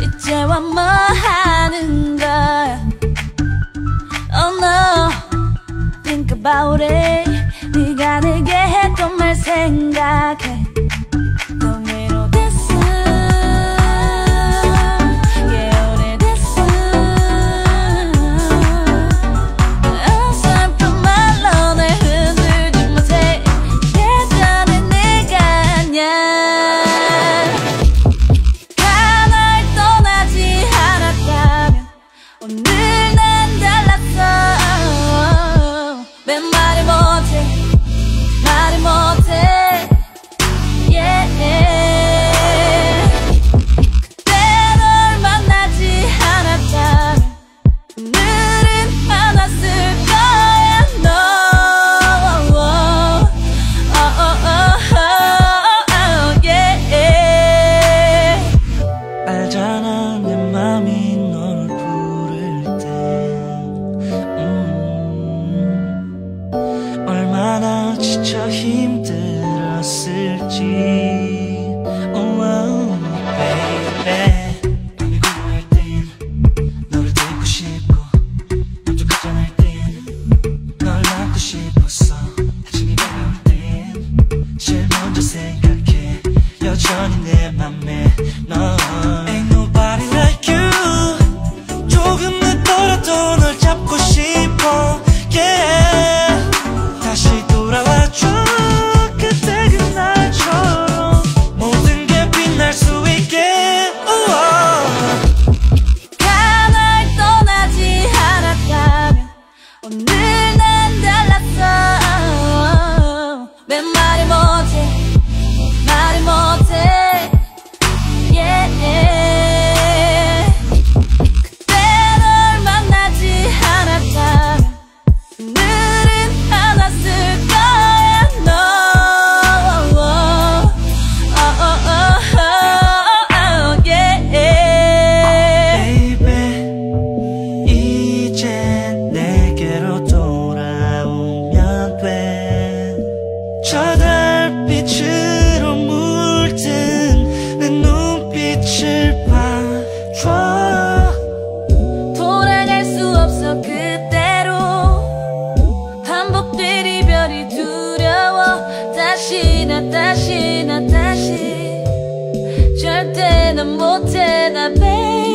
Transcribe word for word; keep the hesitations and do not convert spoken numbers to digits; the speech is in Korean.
이제와 뭐 하는 거야? Oh no, think about it. 네가 내게 했던 말 생각해. 너 위로 됐어. Yeah, 오래됐어. I'm sorry for my love. 날 흔들지 못해. 예전에 네가 아니야. 지쳐 힘들었을지 Oh baby 밤이 고요할 땐 너를 듣고 싶고 남쪽 가전할 땐 널 안고 싶었어 당신이 가까울 땐 제일 먼저 생각해 여전히 내 맘에 너 Ain't nobody like you 조금 늦더라도 널 잡고 싶어 Yeah 다시 돌아와줘 그때 그날처럼 모든 게 빛날 수 있게 oh. 날 떠나지 않았다면 오늘 난 달랐어 내 말이 못해 말이 못해 yeah. 그때 널 만나지 않았다면 다시 나 다시 나 다시 절대 난 못해 나 baby